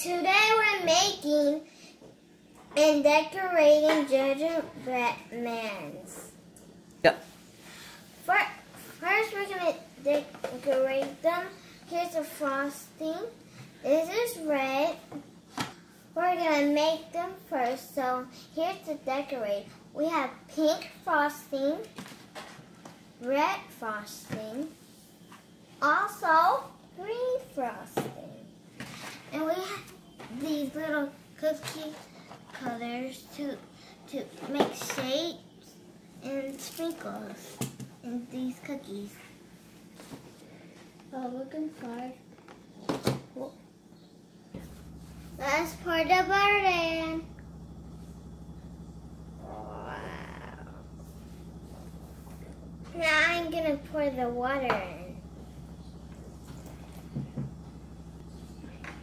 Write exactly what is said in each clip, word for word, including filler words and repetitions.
Today we're making and decorating gingerbread mans. Yep. First, first we're going to decorate them. Here's the frosting. This is red. We're going to make them first, so here's to decorate. We have pink frosting, red frosting, also green frosting. And we have these little cookie colors to to make shapes and sprinkles in these cookies. Oh, look inside. Whoa. Let's pour the butter in. Wow. Now I'm gonna pour the water in.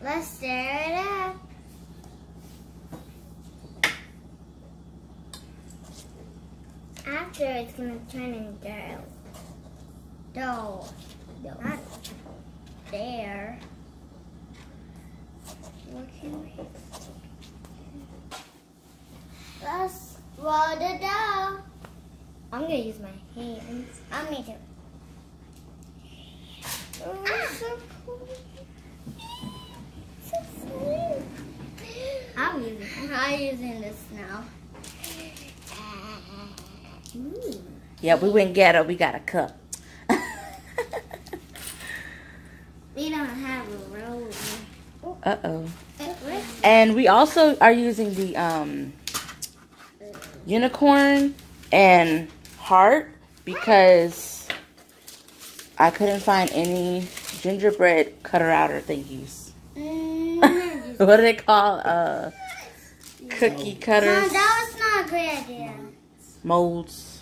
Let's stir it up. After, it's gonna turn into dough. Dough. Not there. Let's roll the dough. I'm gonna use my hands. I'm me too. Oh, ah. So cool. So sweet. I'm using. I'm using this now. Ooh. Yeah, we went ghetto. We got a cup. We don't have a roller. Uh oh. And we also are using the um, unicorn and heart because I couldn't find any gingerbread cutter outer thingies. Mm-hmm. What do they call uh, cookie cutters? No, that was not a great idea. Molds.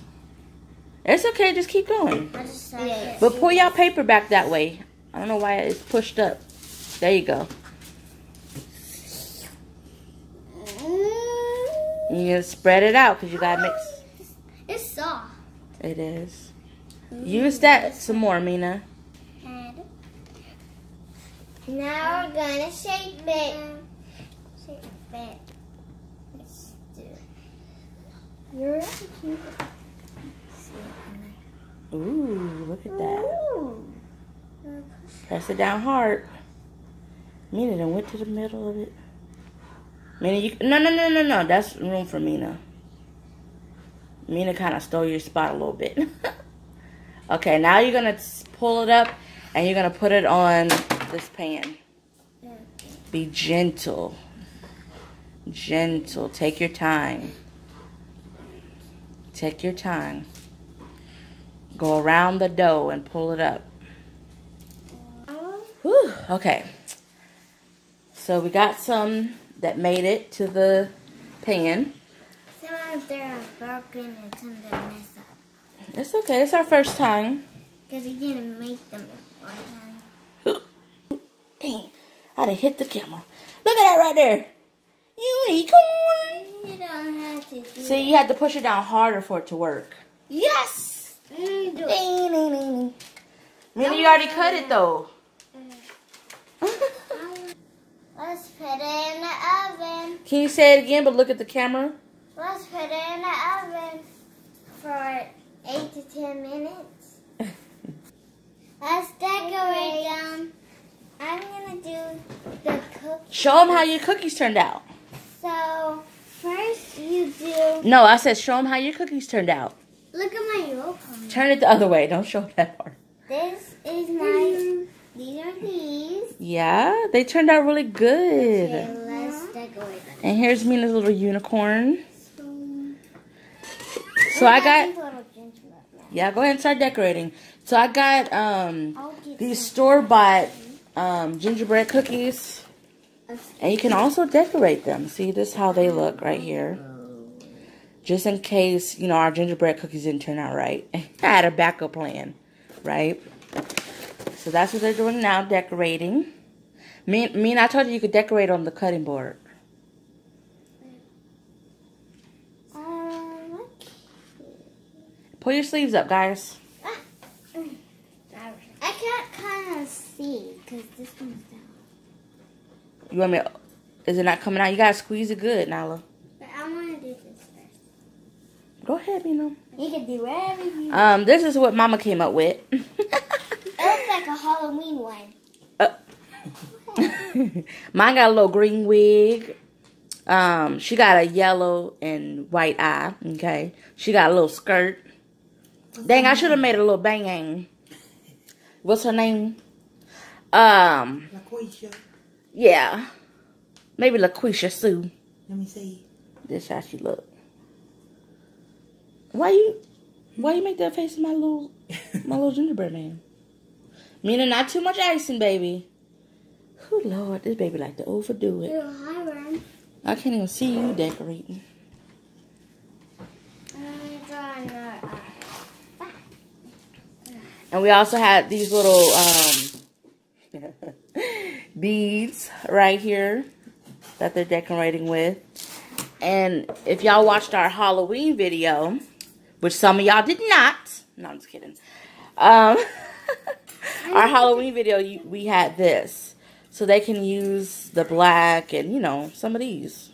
It's okay. Just keep going. Just yeah. But pull y'all paper back that way. I don't know why it's pushed up. There you go. You spread it out because you gotta mix. It's soft. It is. Mm-hmm. Use that some more, Mina. And now we're gonna shape it. Shape it. Let's do it. You're cute. Ooh, look at that. Ooh. Press it down hard. Mina done went to the middle of it. Mina, you, no, no, no, no, no. That's room for Mina. Mina kind of stole your spot a little bit. Okay, now you're going to pull it up, and you're going to put it on this pan. Be gentle. Gentle. Take your time. Take your time. Go around the dough and pull it up. Whew, okay. So we got some that made it to the pan. Sometimes they're broken and some they mess up. It's okay. It's our first time. Because we didn't make them before. Dang. I done hit the camera. Look at that right there. Unicorn. You don't have to do See, that. You had to push it down harder for it to work. Yes. Mm, do ding, ding, ding. Maybe you already cut it, though. Let's put it in the oven. Can you say it again, but look at the camera? Let's put it in the oven for eight to ten minutes. Let's decorate them. I'm going to do the cookies. Show them how your cookies turned out. So, first you do... No, I said show them how your cookies turned out. Look at my roll call. Turn it the other way. Don't show that part. This is my... These are these. Yeah, they turned out really good. Okay, let's decorate them. And here's Mina's little unicorn. So, so I got... Yeah, go ahead and start decorating. So I got um, these store-bought um, gingerbread cookies. And you can also decorate them. See, this is how they look right here. Just in case, you know, our gingerbread cookies didn't turn out right. I had a backup plan, right? So that's what they're doing now, decorating. Me, me and I told you you could decorate on the cutting board. Um, Pull your sleeves up, guys. Ah. I can't kind of see because this one's down. You want me to Is it not coming out? You gotta squeeze it good, Nala. But I wanna do this first. Go ahead, Mino. You can do whatever you want. Um, this is what Mama came up with. It looks like a Halloween one. Uh, mine got a little green wig. Um, she got a yellow and white eye. Okay, she got a little skirt. Dang, I should have made a little bang-ang. What's her name? Um, LaQuisha. Yeah, maybe LaQuisha Sue. Let me see. This how she look. Why you? Why you make that face, my little, my little gingerbread man? Meaning not too much icing, baby. Oh Lord, this baby like to overdo it. Ew, hi, Ren. I can't even see you decorating. And we also had these little um, beads right here that they're decorating with. And if y'all watched our Halloween video, which some of y'all did not. No, I'm just kidding. Um, our Halloween video, we had this. So they can use the black and, you know, some of these.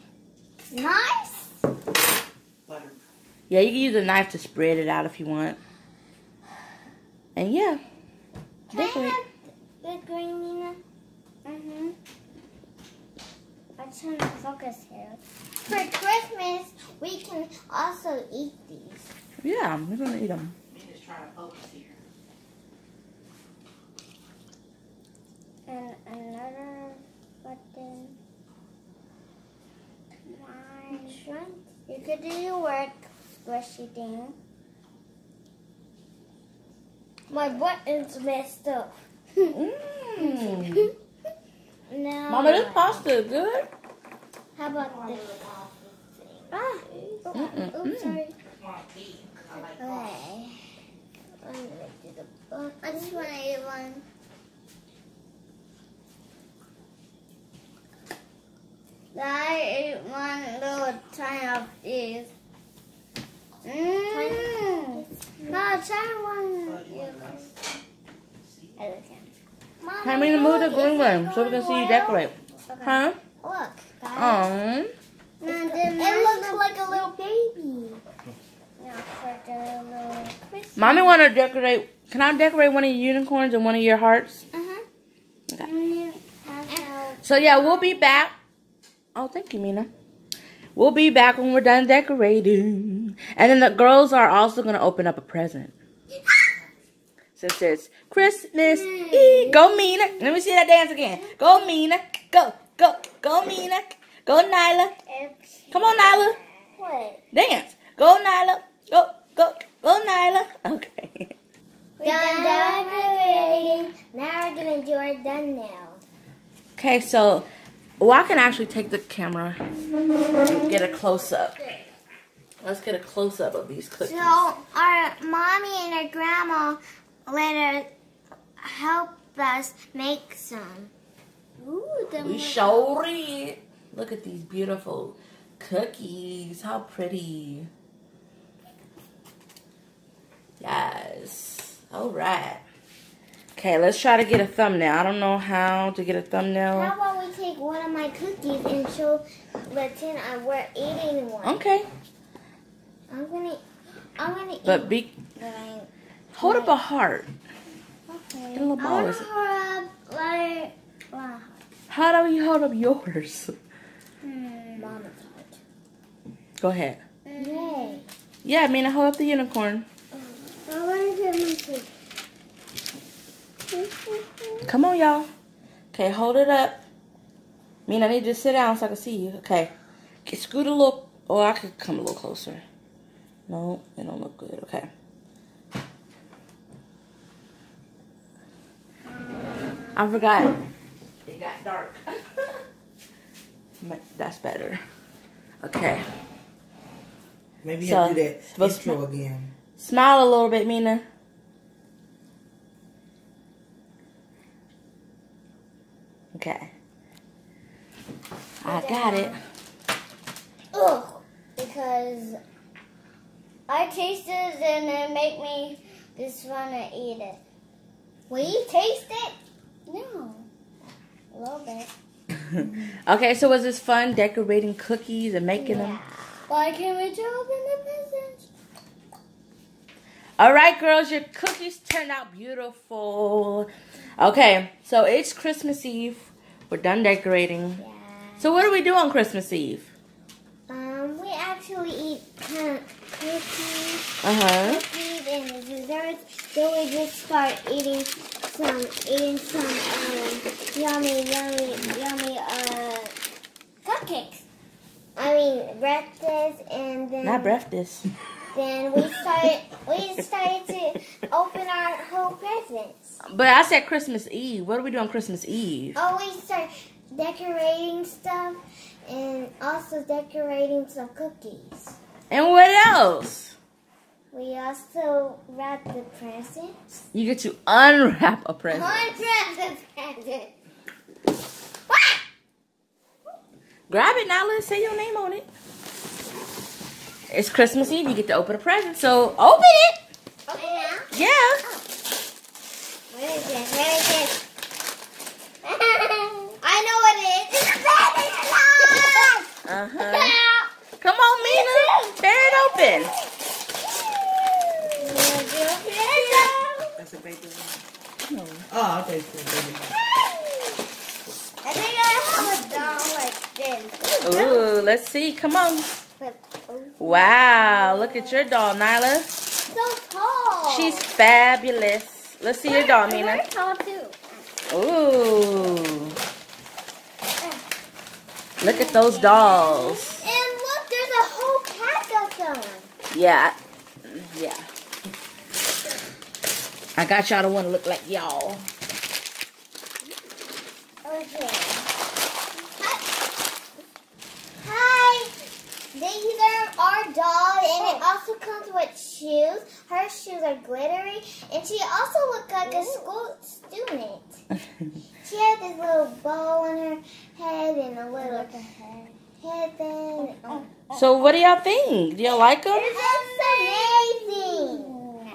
Nice. Butter. Yeah, you can use a knife to spread it out if you want. And, yeah. Can decorate. I have the green, Nina? Mm-hmm. I'm trying to focus here. For Christmas, we can also eat these. Yeah, we're going to eat them. Nina's trying to focus here. And another button. One. You could do your work, squishy thing. My button's messed up. Mm. No. Mama, this pasta is good. How about this? Ah. Oh, mm -mm. Oops, sorry. Okay. I just want to eat one. I ate one little tiny of these. Mmm. No, try one. I look at Time to move the green room so we can see you decorate. Okay. Huh? Look. Um. It looks like a little baby. Mommy want to decorate. Can I decorate one of your unicorns and one of your hearts? Uh huh. Okay. So yeah, we'll be back. Oh, thank you, Mina. We'll be back when we're done decorating. And then the girls are also going to open up a present. Since it's Christmas Eve. Go, Mina. Let me see that dance again. Go, Mina. Go, go, go, Mina. Go, Nyla. Come on, Nyla. What? Dance. Go, Nyla. Go, go, go, Nyla. Okay. We're done decorating. Now we're going to do our done now. Okay, so... Oh, I can actually take the camera and get a close-up. Let's get a close-up of these cookies. So, our mommy and our grandma let her help us make some. Ooh, we sure did. Look at these beautiful cookies. How pretty. Yes. All right. Okay, let's try to get a thumbnail. I don't know how to get a thumbnail. How about we take one of my cookies and show Latina we're eating one? Okay. I'm gonna, I'm gonna eat. But be, like, hold like, up a heart. Okay. Get a little ball. Hold up, like, wow. How do you hold up yours? Hmm. Mama's heart. Go ahead. Yay. Yeah, I mean, I hold up the unicorn. I want to get my cookie. Come on, y'all. Okay, hold it up. I mean, I need you to sit down so I can see you. Okay. Okay, scoot a little. Oh, I could come a little closer. No, it don't look good. Okay. I forgot. It got dark. That's better. Okay. Maybe so, I'll do that intro again. Smile a little bit, Mina. Okay. I got it. Ugh. Because I taste it and it make me just want to eat it. Will you taste it? No. A little bit. Okay, so was this fun decorating cookies and making yeah. them? Well, I can't wait to open the presents. All right, girls, your cookies turned out beautiful. Okay, so it's Christmas Eve. We're done decorating. Yeah. So what do we do on Christmas Eve? Um, we actually eat cookies, uh-huh. cookies and desserts. Then we just start eating some, eating some um, yummy, yummy, yummy uh, cupcakes. I mean breakfast, and then not breakfast. Then we started. We started to open our whole presents. But I said Christmas Eve. What do we do on Christmas Eve? Oh, we start decorating stuff and also decorating some cookies. And what else? We also wrap the presents. You get to unwrap a present. Unwrap the present. Ah! Grab it now. Let's say your name on it. It's Christmas Eve. You get to open a present. So open it. Open it now? Yeah. Oh. Where is it? Where is it? I know what it is. It's a present alive. Uh huh. Come on, Mina. Tear it open. That's a baby one. Oh, okay. I think I have a doll like this. Ooh, let's see. Come on. Wow, look at your doll, Nyla. So tall. She's fabulous. Let's see your doll, Mina. We're tall too. Ooh. Look at those dolls. And look, there's a whole pack of them. Yeah. Yeah. I got y'all to want to look like y'all. Okay. These are our doll, and it also comes with shoes. Her shoes are glittery, and she also looks like a school student. She has this little bow on her head and a little headband. So what do y'all think? Do y'all like them? It's amazing.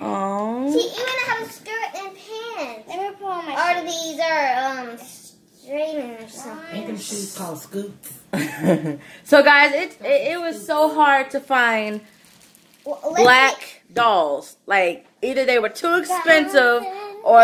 Aww. She even has a skirt and pants. Let me pull on my shoes. Or these are um. or something. Making shoes called scoops. So guys, it, it it was so hard to find well, black make, dolls. Like either they were too expensive, or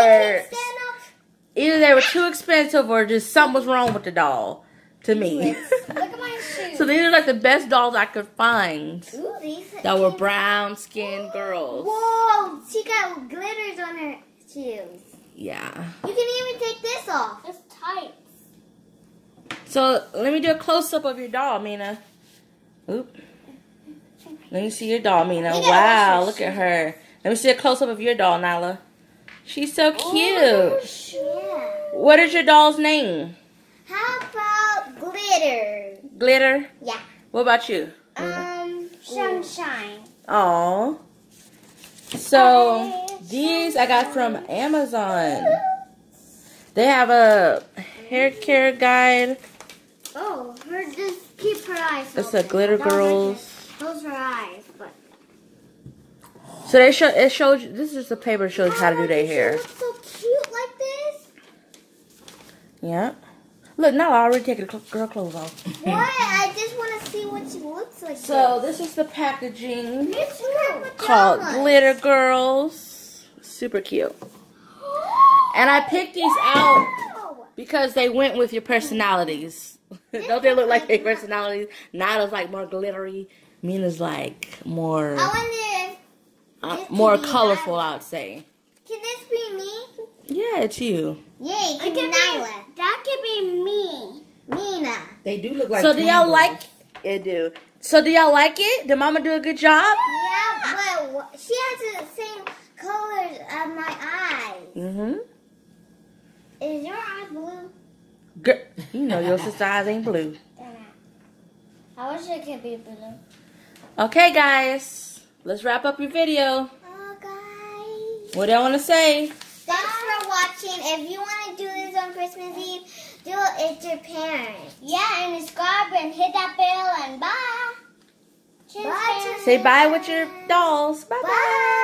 either they were too expensive, or just something was wrong with the doll. To me. Look at my shoes. So these are like the best dolls I could find. Ooh, these that were brown skinned girls. Whoa! She got glitters on her shoes. Yeah. You can even take this off. It's tight. So let me do a close up of your doll, Mina. Oop. Let me see your doll, Mina. Wow, look at her. Let me see a close up of your doll, Nyla. She's so cute. Oh, yeah. What is your doll's name? How about Glitter? Glitter? Yeah. What about you? Um, Sunshine. Aw. So these I got from Amazon. They have a hair care guide. Oh, her just keep her eyes open. It's a Glitter Girls. Close her eyes, but. So they show it shows. This is the paper that shows how to do their hair. She looks so cute like this. Yeah. Look, now I already take the girl clothes off. What? I just want to see what she looks like. So this is the packaging called Glitter Girls. Super cute. And I picked these out because they went with your personalities. Don't they look like their personalities? Nada's like more glittery. Mina's like more uh, more colorful, I would say. Can this be me? Yeah, it's you. Yay, it can be Nyla. That could be me. Mina. They do look like. So do y'all like it? Do. So do y'all like it? Did Mama do a good job? Yeah, but she has the same colors as my eyes. Mm-hmm. Is your eye blue? Girl, you know your sister's eyes ain't blue. I wish it could be blue. Okay, guys, let's wrap up your video. Oh, guys. What do I want to say? Thanks for watching. If you want to do this on Christmas Eve, do it with your parents. Yeah, and subscribe and hit that bell and bye. Cheers, bye. Say bye with your dolls. Bye-bye. Bye. Bye.